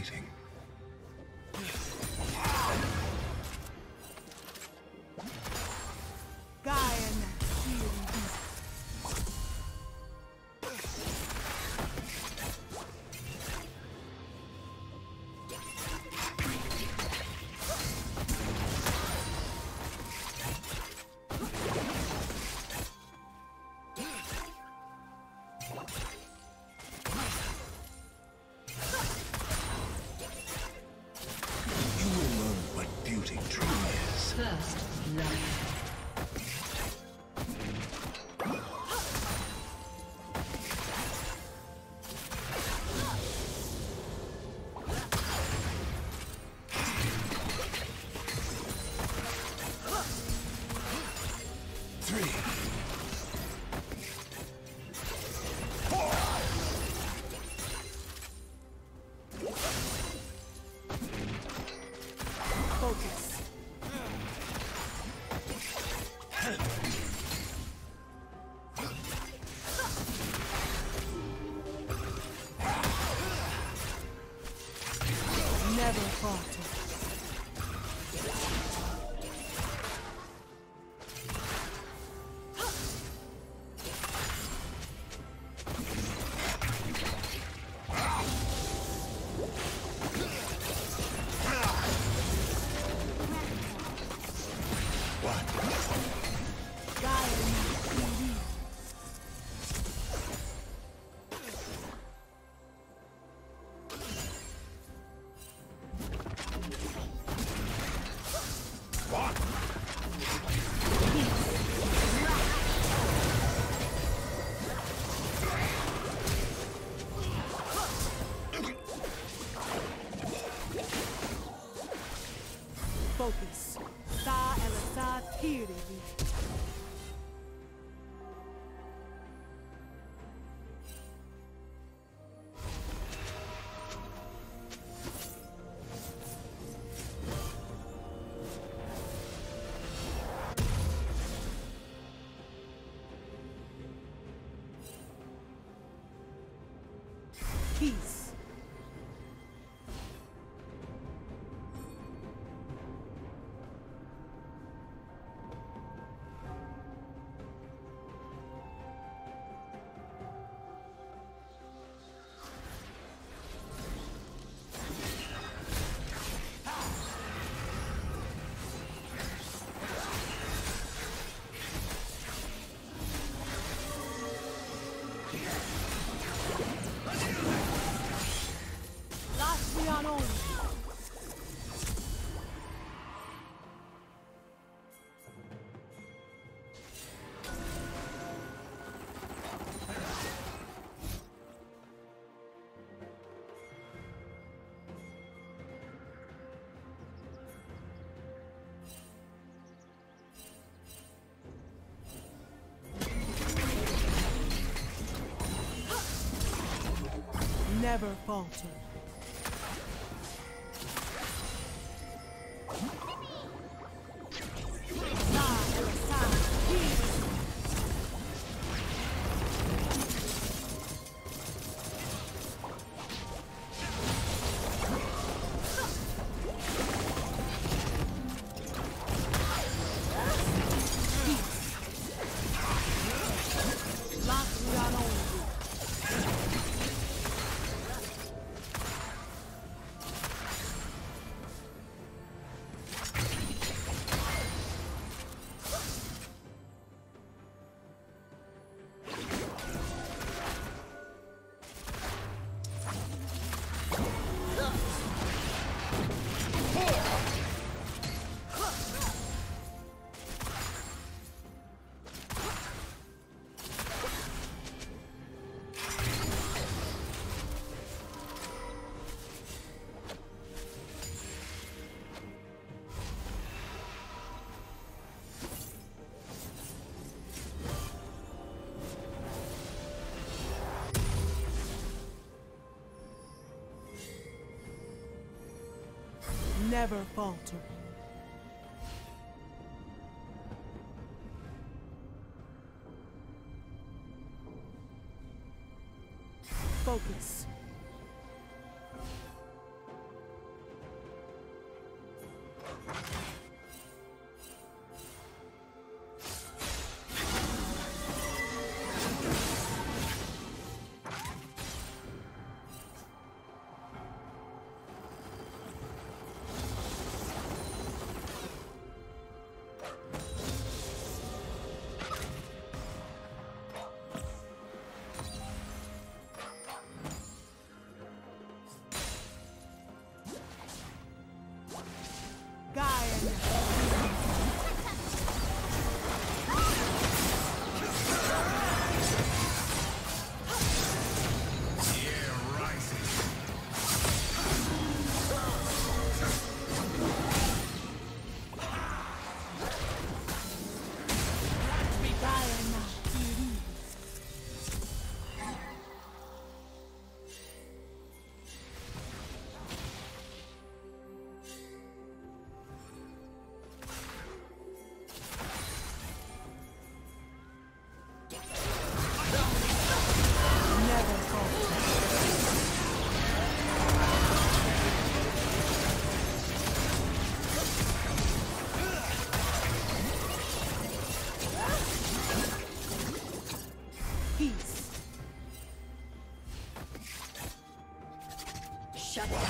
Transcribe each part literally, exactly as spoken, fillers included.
waiting. First love. Focus. Tá, ela tá tira. Peace. Never falter. Never falter. Focus. Shut down.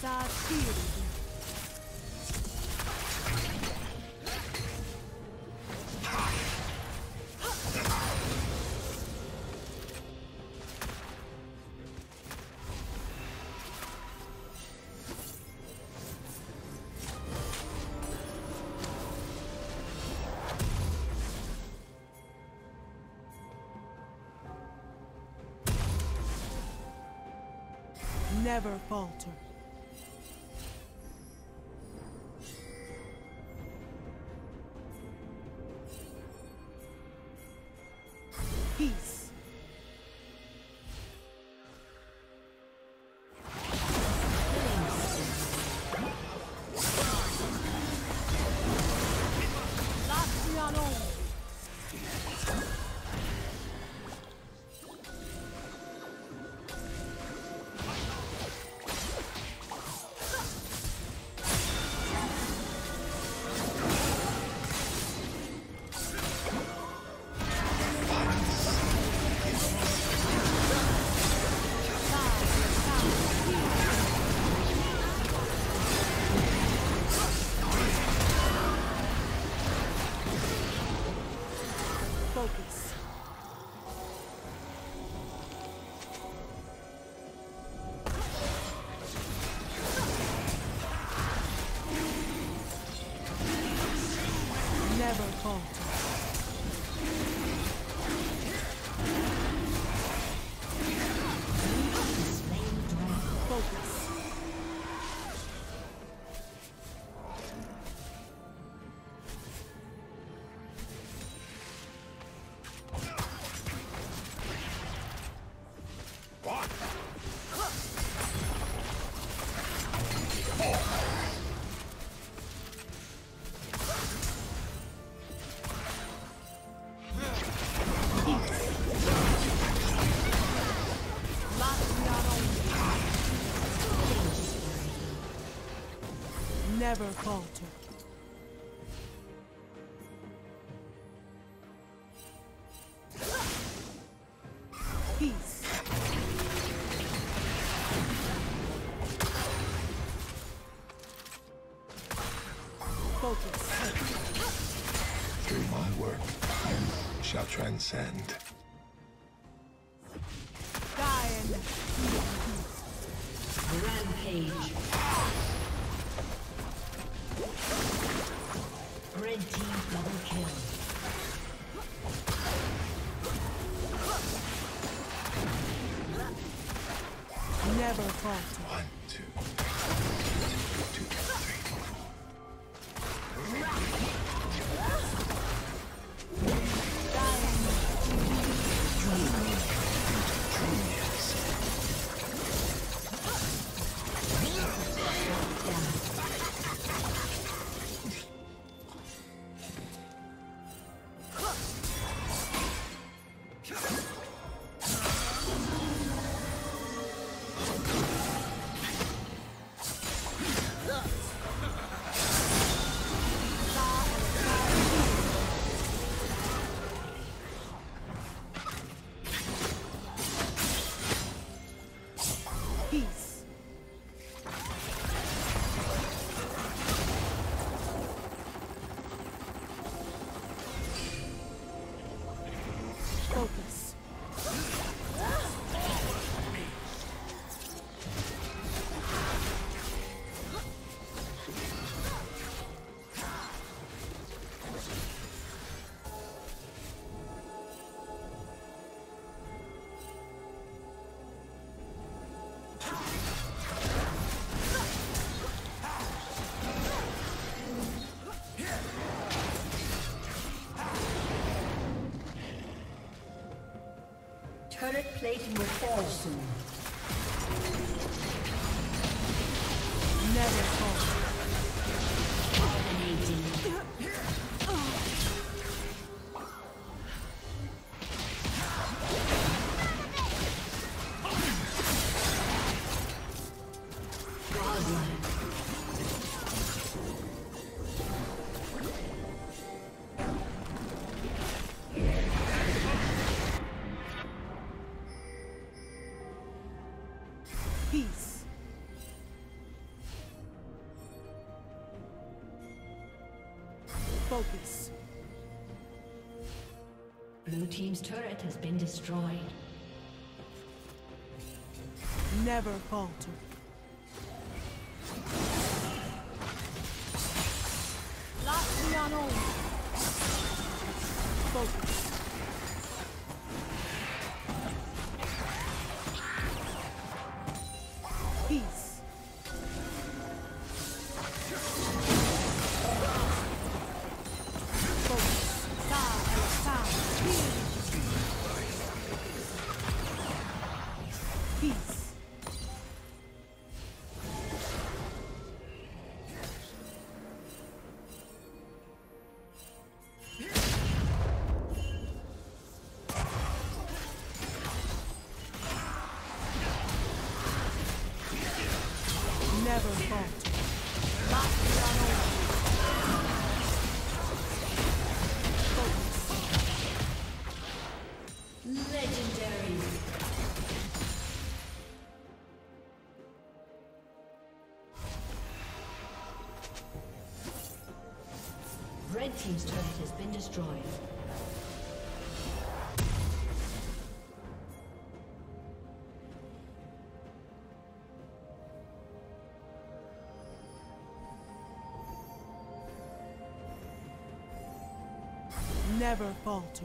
Está tiro. Never falter. Never falter. Peace. Focus. Through my work, you shall transcend. Dying. Rampage. Red team double kill. Double fault. One, two, two, two, three, turret plating will fall soon. Never fall. Dominating. Focus. Blue team's turret has been destroyed. Never falter. Lock me on all. Focus. Never fought. Legendary. Red team's turret has been destroyed. Never falter.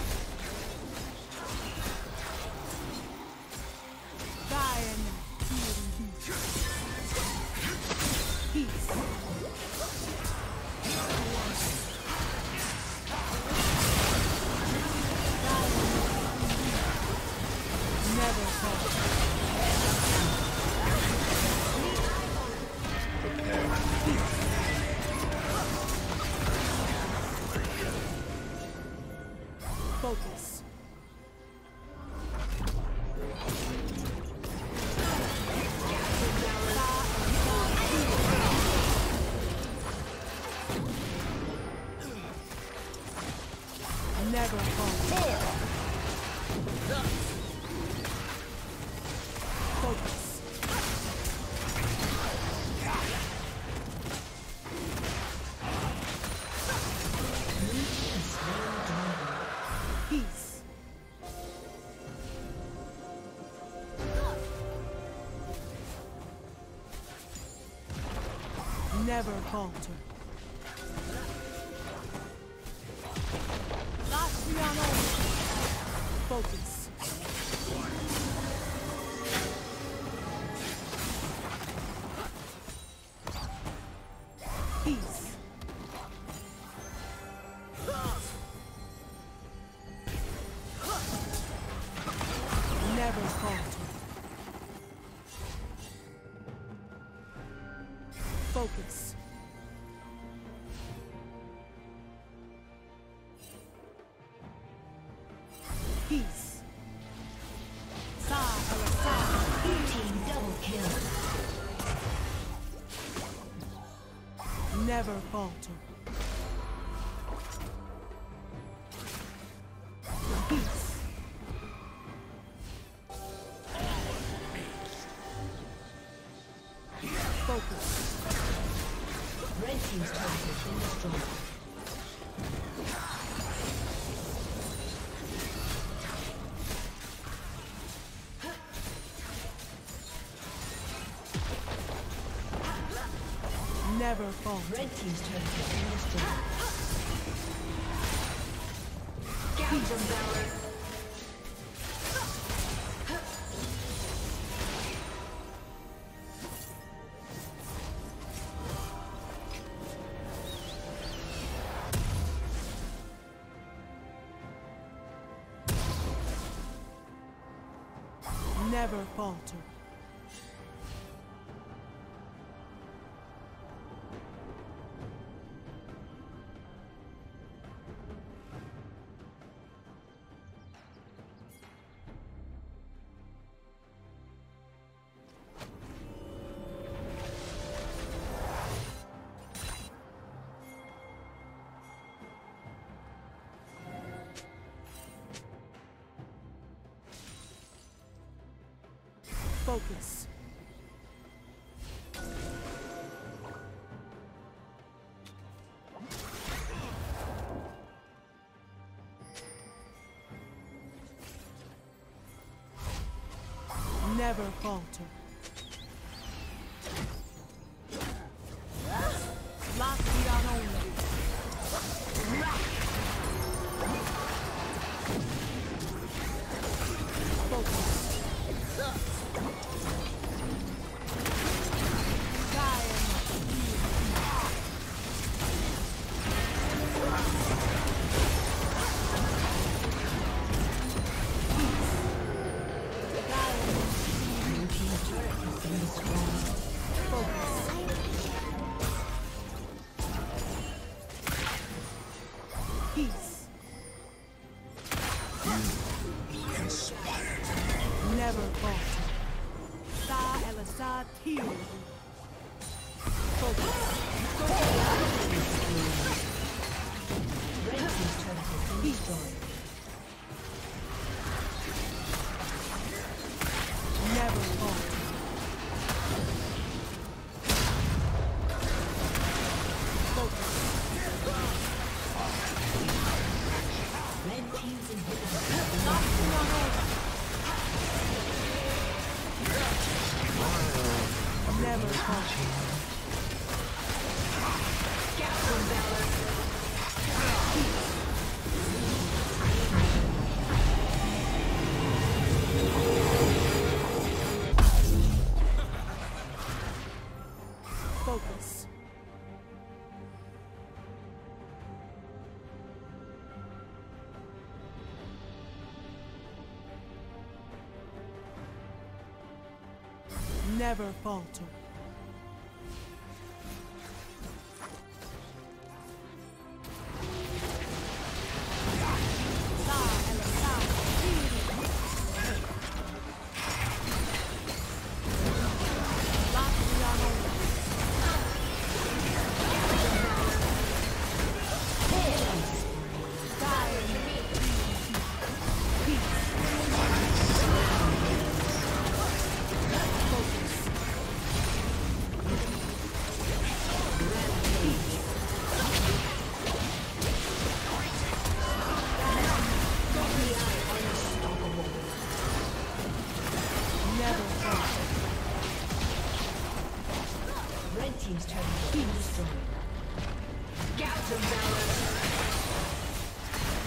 Never fall. Focus. Peace. never falter. Lastriano! Focus. Peace. Never falter. Focus. Peace. Sa Arasa. Team double kill. Never falter. Peace. Focus. Red team's target has been destroyed. Never fall. Red team's target has been destroyed. Gouge Valor. Never falter. Focus. Never falter. Lock it on only. Focus. Never falter. Sa Elasad heal. Focus. Red team's turret has been destroyed. Never falter. Focus. Red team's inhibitor has been knocked down. Never falter. Captain Valor. Focus. Never falter. Red team's turret has been destroyed. Gouts of valor.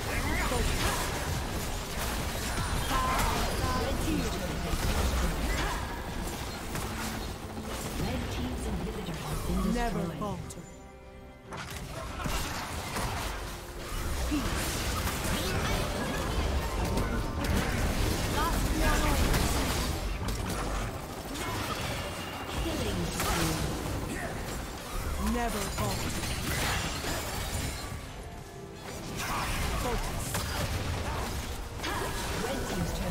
Red team's turret has been destroyed. Red team's inhibitor has been destroyed. Never falter. Never fall. Focus. Red team's turn.